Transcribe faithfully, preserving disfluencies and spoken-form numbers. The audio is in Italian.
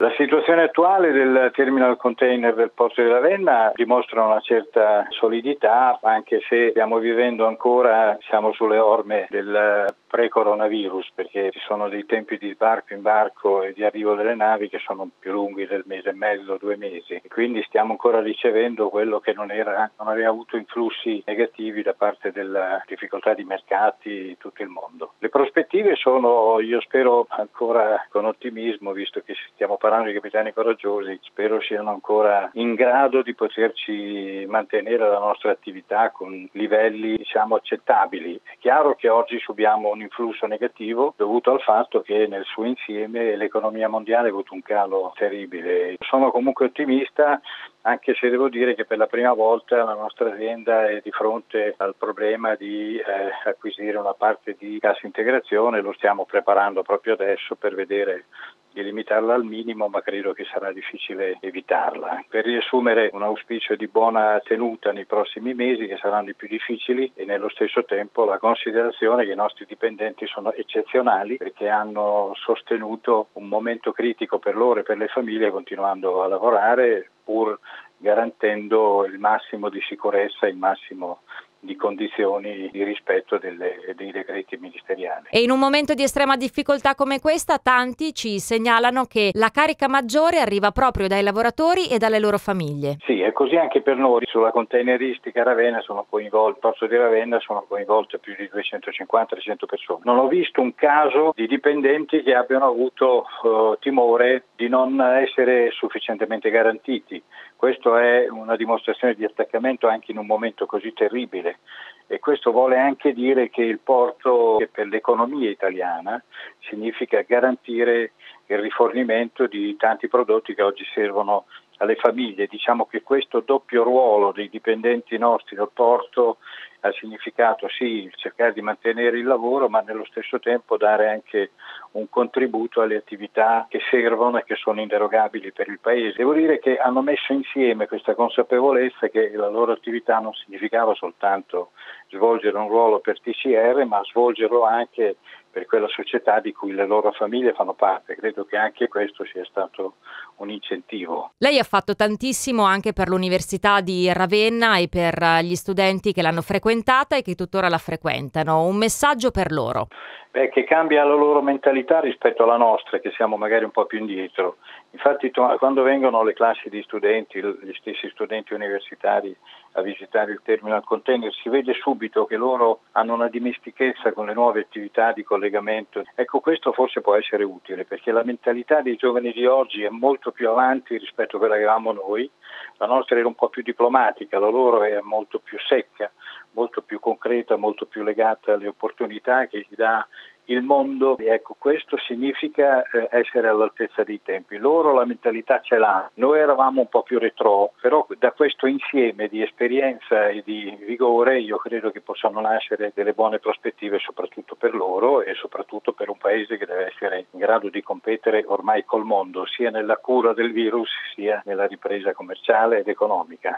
La situazione attuale del terminal container del porto di Ravenna dimostra una certa solidità, anche se stiamo vivendo ancora, siamo sulle orme del pre-coronavirus, perché ci sono dei tempi di sbarco in barco e di arrivo delle navi che sono più lunghi del mese e mezzo, due mesi. Quindi stiamo ancora ricevendo quello che non, era, non aveva avuto influssi negativi da parte della difficoltà di mercati in tutto il mondo. Le prospettive sono, io spero ancora con ottimismo, visto che stiamo parlando di capitani coraggiosi, spero siano ancora in grado di poterci mantenere la nostra attività con livelli diciamo accettabili. È chiaro che oggi subiamo un influsso negativo dovuto al fatto che nel suo insieme l'economia mondiale ha avuto un calo terribile. Sono comunque ottimista, anche se devo dire che per la prima volta la nostra azienda è di fronte al problema di eh, acquisire una parte di cassa integrazione. Lo stiamo preparando proprio adesso per vedere di limitarla al minimo, ma credo che sarà difficile evitarla. Per riassumere, un auspicio di buona tenuta nei prossimi mesi, che saranno i più difficili, e nello stesso tempo la considerazione che i nostri dipendenti sono eccezionali, perché hanno sostenuto un momento critico per loro e per le famiglie continuando a lavorare, pur garantendo il massimo di sicurezza, il massimo di condizioni di rispetto delle, dei decreti ministeriali. E in un momento di estrema difficoltà come questa, tanti ci segnalano che la carica maggiore arriva proprio dai lavoratori e dalle loro famiglie. Sì, è così anche per noi. Sulla containeristica Ravenna sono coinvolte, porto di Ravenna sono coinvolte più di duecentocinquanta trecento persone. Non ho visto un caso di dipendenti che abbiano avuto eh, timore di non essere sufficientemente garantiti. Questo è una dimostrazione di attaccamento anche in un momento così terribile. E questo vuole anche dire che il porto per l'economia italiana significa garantire il rifornimento di tanti prodotti che oggi servono alle famiglie. Diciamo che questo doppio ruolo dei dipendenti nostri del porto ha significato sì cercare di mantenere il lavoro, ma nello stesso tempo dare anche un contributo alle attività che servono e che sono inderogabili per il Paese. Devo dire che hanno messo insieme questa consapevolezza che la loro attività non significava soltanto svolgere un ruolo per T C R, ma svolgerlo anche per quella società di cui le loro famiglie fanno parte. Credo che anche questo sia stato un incentivo. Lei ha fatto tantissimo anche per l'Università di Ravenna e per gli studenti che l'hanno frequentata e che tuttora la frequentano. Un messaggio per loro? Beh, che cambia la loro mentalità rispetto alla nostra, che siamo magari un po' più indietro. Infatti quando vengono le classi di studenti, gli stessi studenti universitari a visitare il terminal container, si vede subito che loro hanno una dimestichezza con le nuove attività di collegamento. Ecco, questo forse può essere utile, perché la mentalità dei giovani di oggi è molto più avanti rispetto a quella che avevamo noi. La nostra era un po' più diplomatica, la loro è molto più secca, molto più concreta, molto più legata alle opportunità che gli dà il mondo. Ecco, questo significa essere all'altezza dei tempi. Loro la mentalità ce l'ha, noi eravamo un po' più retro, però da questo insieme di esperienza e di vigore io credo che possano nascere delle buone prospettive, soprattutto per loro e soprattutto per un paese che deve essere in grado di competere ormai col mondo, sia nella cura del virus sia nella ripresa commerciale ed economica.